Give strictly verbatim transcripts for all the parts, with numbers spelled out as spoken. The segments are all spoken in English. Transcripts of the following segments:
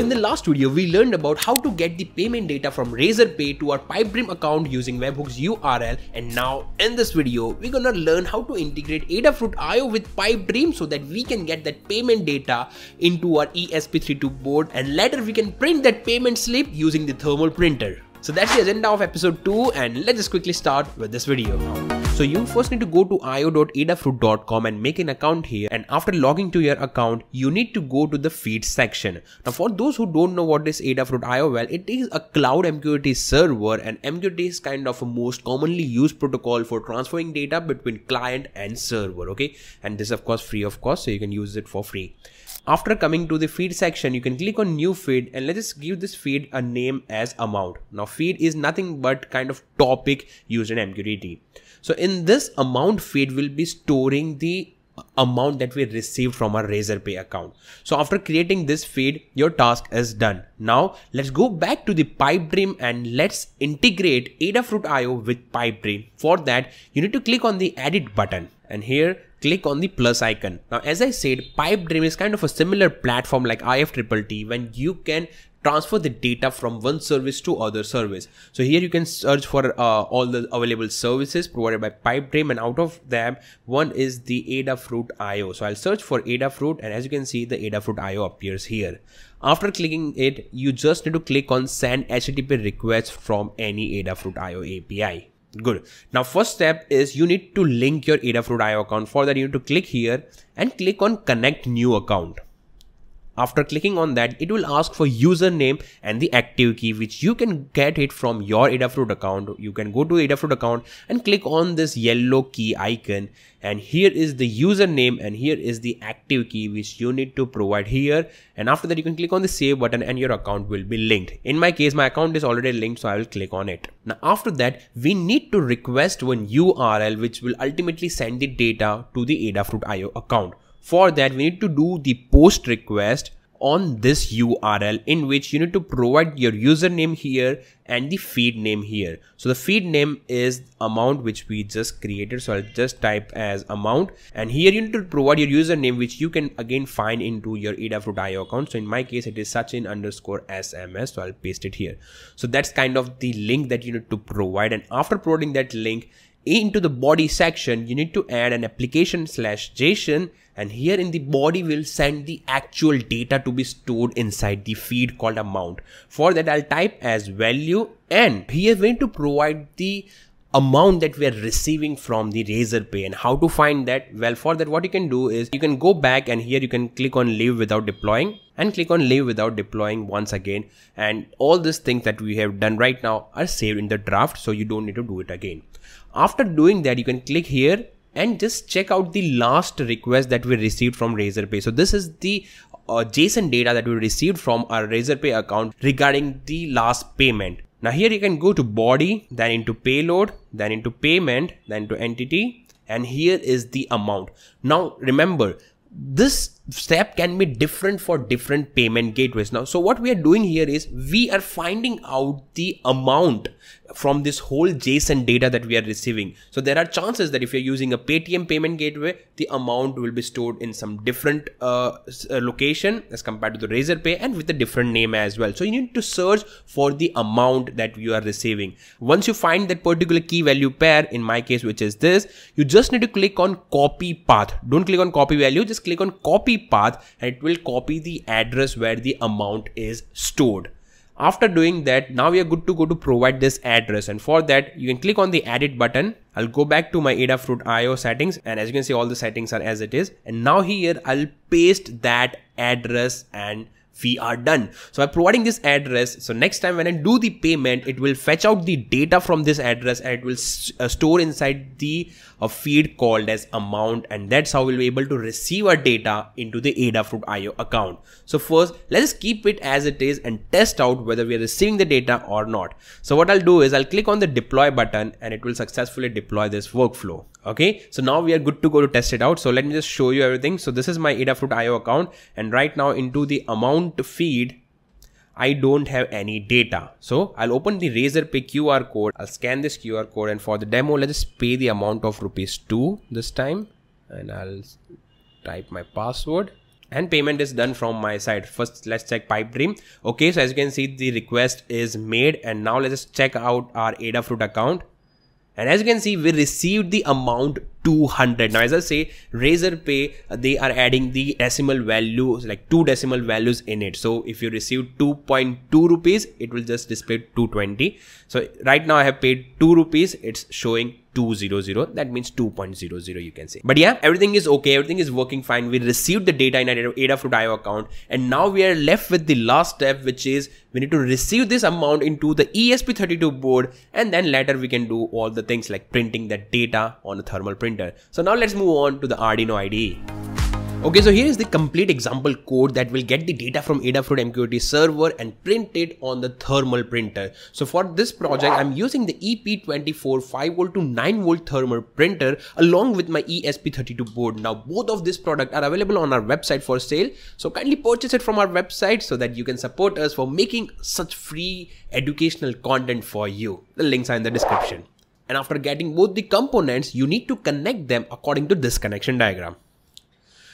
So in the last video, we learned about how to get the payment data from Razorpay to our PipeDream account using webhook's U R L, and now in this video, we're gonna learn how to integrate Adafruit I O with PipeDream so that we can get that payment data into our E S P thirty-two board, and later we can print that payment slip using the thermal printer. So that's the agenda of episode two, and let's just quickly start with this video. So you first need to go to i o dot adafruit dot com and make an account here, and after logging to your account, you need to go to the feed section. Now for those who don't know what is Adafruit I O, well, it is a cloud M Q T T server, and M Q T T is kind of a most commonly used protocol for transferring data between client and server, okay? And this is of course free of cost, so you can use it for free. After coming to the feed section, you can click on new feed, and let's just give this feed a name as amount. Now feed is nothing but kind of topic used in M Q T T. So in this amount feed, we'll be storing the amount that we received from our Razorpay account. So after creating this feed, your task is done. Now let's go back to the PipeDream and let's integrate Adafruit I O with PipeDream. For that, you need to click on the edit button, and here click on the plus icon. Now as I said, PipeDream is kind of a similar platform like I F T T T when you can transfer the data from one service to other service. So here you can search for uh, all the available services provided by PipeDream, and out of them, one is the Adafruit I O. So I'll search for Adafruit, and as you can see, the Adafruit I O appears here. After clicking it, you just need to click on send H T T P request from any Adafruit I O A P I. Good. Now first step is you need to link your Adafruit I O account. For that, you need to click here and click on connect new account. After clicking on that, it will ask for username and the active key, which you can get it from your Adafruit account. You can go to Adafruit account and click on this yellow key icon, and here is the username and here is the active key which you need to provide here, and after that you can click on the save button and your account will be linked. In my case, my account is already linked, so I will click on it. Now after that, we need to request one U R L which will ultimately send the data to the Adafruit I O account. For that, we need to do the post request on this U R L, in which you need to provide your username here and the feed name here. So the feed name is amount, which we just created. So I'll just type as amount, and here you need to provide your username, which you can again find into your Adafruit I O account. So in my case, it is Sachin underscore S M S. So I'll paste it here. So that's kind of the link that you need to provide. And after providing that link, into the body section, you need to add an application slash JSON, and here in the body will send the actual data to be stored inside the feed called amount. For that, I'll type as value, and here we need to provide the amount that we are receiving from the Razorpay. And how to find that? Well, for that, what you can do is you can go back, and here you can click on leave without deploying and click on leave without deploying once again, and all these things that we have done right now are saved in the draft, so you don't need to do it again. After doing that, you can click here and just check out the last request that we received from Razorpay. So this is the uh, JSON data that we received from our Razorpay account regarding the last payment. Now here you can go to body, then into payload, then into payment, then to entity, and here is the amount. Now remember, this step can be different for different payment gateways. Now, so what we are doing here is we are finding out the amount from this whole JSON data that we are receiving. So there are chances that if you're using a Paytm payment gateway, the amount will be stored in some different uh, location as compared to the Razorpay, and with a different name as well. So you need to search for the amount that you are receiving. Once you find that particular key value pair, in my case, which is this, you just need to click on copy path. Don't click on copy value, just click on copy path, and it will copy the address where the amount is stored. After doing that, now we are good to go to provide this address, and for that you can click on the edit button. I'll go back to my Adafruit I O settings, and as you can see, all the settings are as it is, and now here I'll paste that address and we are done. So I'm providing this address, so next time when I do the payment, it will fetch out the data from this address and it will uh, store inside the uh, feed called as amount, and that's how we'll be able to receive our data into the Adafruit I O account. So first, let's keep it as it is and test out whether we are receiving the data or not. So what I'll do is I'll click on the deploy button, and it will successfully deploy this workflow. Okay, so now we are good to go to test it out. So let me just show you everything. So this is my Adafruit I O account, and right now into the amount feed, I don't have any data. So I'll open the Razorpay Q R code. I'll scan this Q R code, and for the demo, let's pay the amount of rupees two this time, and I'll type my password. and payment is done from my side. First, let's check PipeDream. Okay, so as you can see, the request is made, and now let's check out our Adafruit account. And as you can see, we received the amount two hundred. Now, as I say, Razorpay, they are adding the decimal value, like two decimal values in it. So if you receive two point two rupees, it will just display two twenty. So right now I have paid two rupees. It's showing two hundred. That means two point zero zero, you can say. But yeah, everything is okay. Everything is working fine. We received the data in our Adafruit I O account. And now we are left with the last step, which is we need to receive this amount into the E S P thirty-two board. And then later we can do all the things like printing that data on a thermal printer. So now let's move on to the Arduino I D E. Okay, so here is the complete example code that will get the data from Adafruit M Q T T server and print it on the thermal printer. So for this project, I'm using the E P twenty-four five volt to nine volt thermal printer along with my E S P thirty-two board. Now both of these products are available on our website for sale. So kindly purchase it from our website so that you can support us for making such free educational content for you. The links are in the description. And after getting both the components, you need to connect them according to this connection diagram.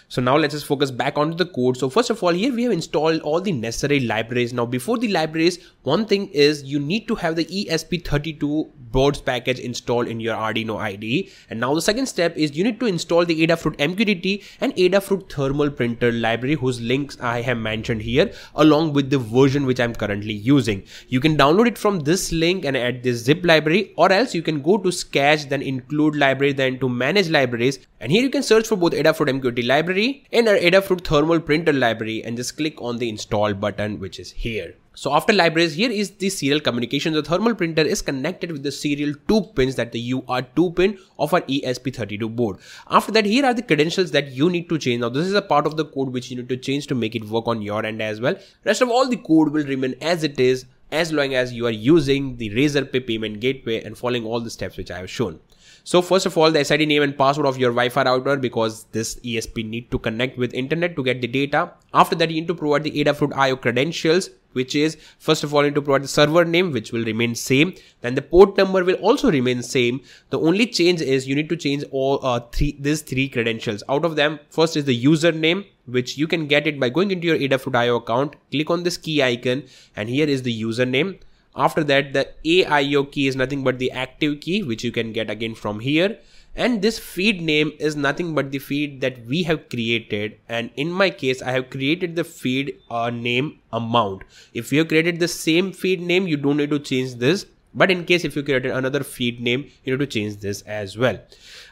So now let's just focus back onto the code. So first of all, here we have installed all the necessary libraries. Now before the libraries, one thing is you need to have the E S P thirty-two boards package installed in your Arduino I D E. And now the second step is you need to install the Adafruit M Q T T and Adafruit thermal printer library, whose links I have mentioned here, along with the version which I'm currently using. You can download it from this link and add this zip library, or else you can go to sketch, then include library, then to manage libraries. And here you can search for both Adafruit M Q T T library in our Adafruit thermal printer library and just click on the install button, which is here. So after libraries, here is the serial communication. The thermal printer is connected with the serial two pins, that the U R two pin of our E S P thirty-two board. After that, here are the credentials that you need to change. Now this is a part of the code which you need to change to make it work on your end as well. Rest of all the code will remain as it is, as long as you are using the Razorpay payment gateway and following all the steps which I have shown. So first of all, the S I D name and password of your Wi-Fi router, because this E S P need to connect with internet to get the data. After that, you need to provide the Adafruit I O credentials, which is first of all you need to provide the server name, which will remain same. Then the port number will also remain same. The only change is you need to change all uh, three these three credentials. Out of them, first is the username, which you can get it by going into your Adafruit I O account, click on this key icon, and here is the username. After that, the A I O key is nothing but the active key, which you can get again from here. And this feed name is nothing but the feed that we have created. And in my case, I have created the feed uh, name amount. If you have created the same feed name, you don't need to change this. But in case if you created another feed name, you need to change this as well.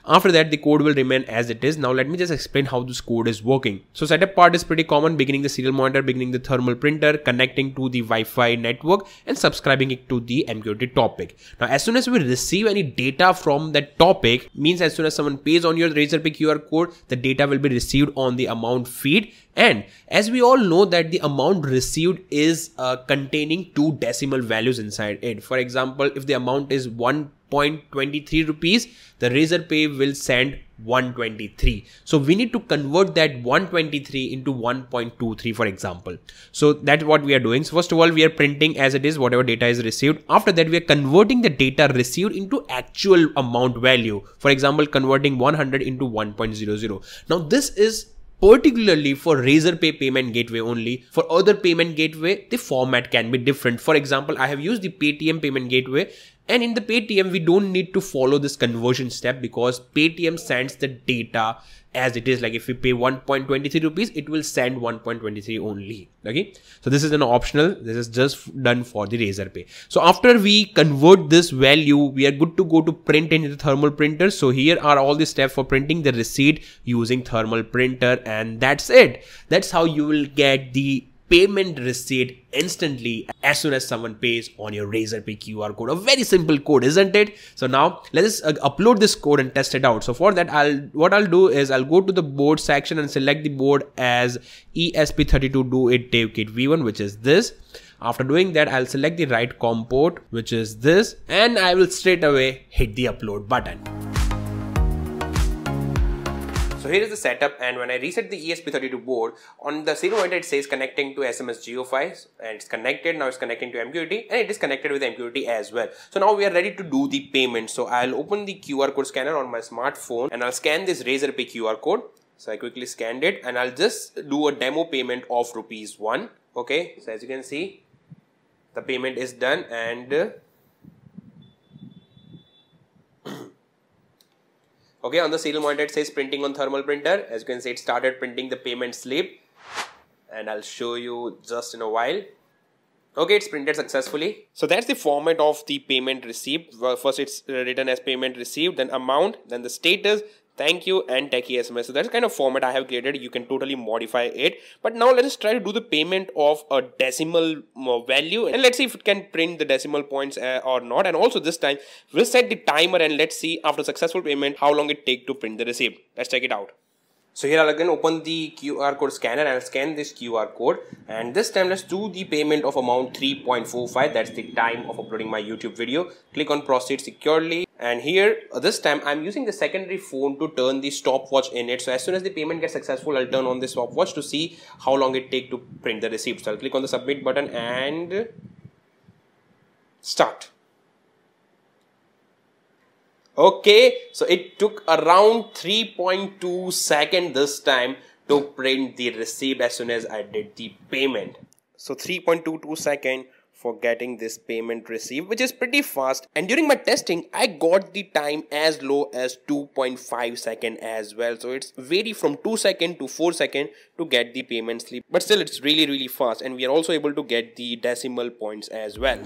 After that, the code will remain as it is. Now let me just explain how this code is working. So setup part is pretty common, beginning the serial monitor, beginning the thermal printer, connecting to the Wi-Fi network and subscribing it to the M Q T T topic. Now as soon as we receive any data from that topic, means as soon as someone pays on your Razorpay Q R code, the data will be received on the amount feed. And as we all know that the amount received is uh, containing two decimal values inside it. For example, if the amount is one point two three rupees, the Razorpay will send one twenty-three. So we need to convert that one twenty-three into one point two three, for example. So that's what we are doing. So first of all, we are printing as it is whatever data is received. After that, we are converting the data received into actual amount value. For example, converting one hundred into one point zero zero. Now this is particularly for Razorpay payment gateway only. For other payment gateway, the format can be different. For example, I have used the Paytm payment gateway, and in the Paytm, we don't need to follow this conversion step because Paytm sends the data as it is. Like if we pay one point two three rupees, it will send one point two three only. Okay. So this is an optional. This is just done for the Razorpay. So after we convert this value, we are good to go to print into the thermal printer. So here are all the steps for printing the receipt using thermal printer, and that's it. That's how you will get the payment receipt instantly as soon as someone pays on your Razorpay Q R code. A very simple code, isn't it? So now let's uh, upload this code and test it out. So for that, I'll what I'll do is I'll go to the board section and select the board as E S P thirty-two do it dev kit V one, which is this. After doing that, I'll select the right COM port, which is this, and I will straight away hit the upload button. So here is the setup, and when I reset the E S P thirty-two board, on the serial monitor it says connecting to S M S Geofiles, and it's connected. Now it's connecting to M Q T T, and it is connected with M Q T T as well. So now we are ready to do the payment. So I'll open the Q R code scanner on my smartphone and I'll scan this Razorpay Q R code. So I quickly scanned it and I'll just do a demo payment of rupees one. Okay, so as you can see, the payment is done and uh, okay, on the serial monitor it says printing on thermal printer. As you can see, it started printing the payment slip and I'll show you just in a while. Okay, it's printed successfully. So that's the format of the payment received. Well, first it's written as payment received, then amount, then the status, thank you, and techiesms. So that's the kind of format I have created. You can totally modify it. But now let's try to do the payment of a decimal value and let's see if it can print the decimal points uh, or not. And also this time we'll set the timer and let's see after successful payment how long it takes to print the receipt. Let's check it out. So here I'll again open the Q R code scanner and I'll scan this Q R code, and this time let's do the payment of amount three point four five. That's the time of uploading my YouTube video. Click on proceed securely, and here this time I'm using the secondary phone to turn the stopwatch in it. So as soon as the payment gets successful, I'll turn on the stopwatch to see how long it takes to print the receipt. So I'll click on the submit button and start. Okay, so it took around three point two seconds this time to print the receipt as soon as I did the payment. So three point two two seconds for getting this payment received, which is pretty fast. And during my testing, I got the time as low as two point five seconds as well. So it's vary from two seconds to four seconds to get the payment slip. But still, it's really, really fast. And we are also able to get the decimal points as well.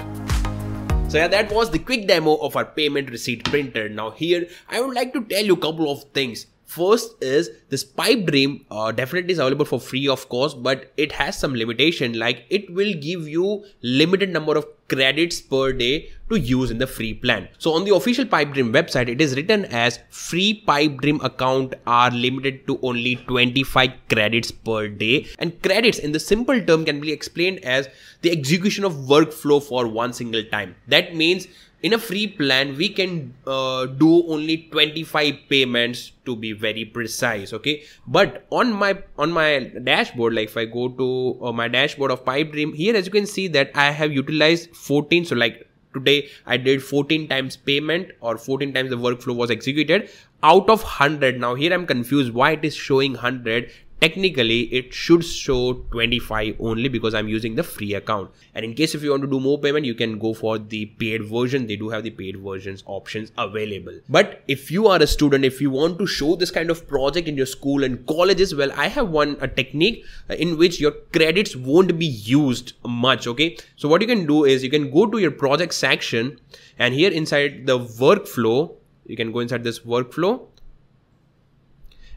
So yeah, that was the quick demo of our payment receipt printer. Now here, I would like to tell you a couple of things. First is this PipeDream uh, definitely is available for free of course, but it has some limitation, like it will give you limited number of credits per day to use in the free plan. So on the official PipeDream website, it is written as free PipeDream account are limited to only twenty-five credits per day, and credits in the simple term can be explained as the execution of workflow for one single time. That means in a free plan, we can uh, do only twenty-five payments to be very precise, okay? But on my on my dashboard, like if I go to uh, my dashboard of PipeDream, here as you can see that I have utilized fourteen. So like today I did fourteen times payment, or fourteen times the workflow was executed out of one hundred. Now here I'm confused why it is showing one hundred. Technically, it should show twenty-five only because I'm using the free account. And in case if you want to do more payment, you can go for the paid version. They do have the paid versions options available. But if you are a student, if you want to show this kind of project in your school and colleges, well, I have one a technique in which your credits won't be used much, okay? So what you can do is you can go to your project section, and here inside the workflow, you can go inside this workflow,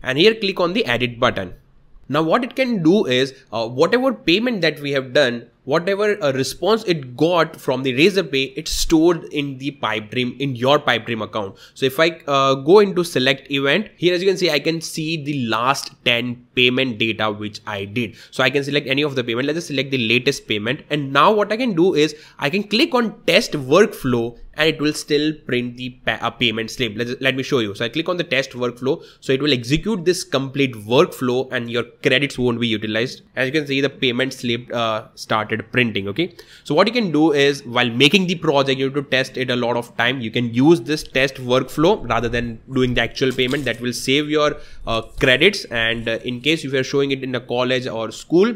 and here click on the edit button. Now what it can do is uh, whatever payment that we have done, whatever uh, response it got from the Razorpay, it's stored in the PipeDream, in your PipeDream account. So if I uh, go into select event, here as you can see, I can see the last ten payment data which I did. So I can select any of the payment. Let's just select the latest payment. And now what I can do is I can click on test workflow and it will still print the pa uh, payment slip. Let's, let me show you. So I click on the test workflow. So it will execute this complete workflow and your credits won't be utilized. As you can see, the payment slip uh, started printing. Okay, so what you can do is while making the project, you have to test it a lot of time. You can use this test workflow rather than doing the actual payment. That will save your uh, credits, and uh, in case if you are showing it in a college or school,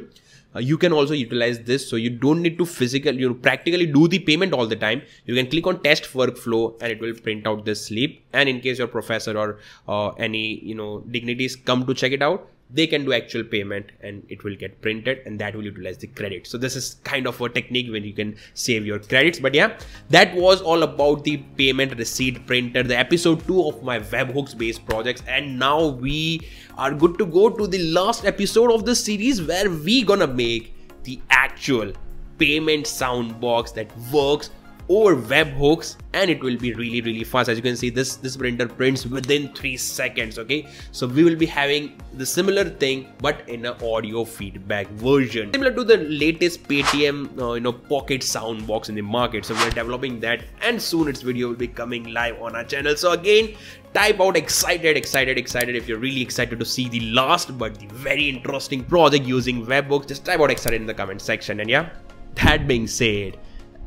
uh, you can also utilize this. So you don't need to physically, you practically do the payment all the time. You can click on test workflow and it will print out this slip, and in case your professor or uh, any you know dignities come to check it out, they can do actual payment and it will get printed, and that will utilize the credit. So this is kind of a technique when you can save your credits. But yeah, that was all about the payment receipt printer, the episode two of my webhooks based projects. And now we are good to go to the last episode of this series where we gonna make the actual payment sound box that works over webhooks, and it will be really really fast. As you can see, this this printer prints within three seconds. Okay, so we will be having the similar thing but in an audio feedback version, similar to the latest Paytm uh, you know pocket sound box in the market. So we are developing that, and soon its video will be coming live on our channel. So again, type out excited excited excited if you're really excited to see the last but the very interesting project using webhooks. Just type out excited in the comment section. And yeah, that being said,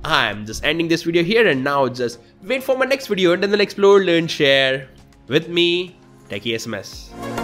I'm just ending this video here, and now just wait for my next video, and then I'll explore, learn, share with me, techiesms.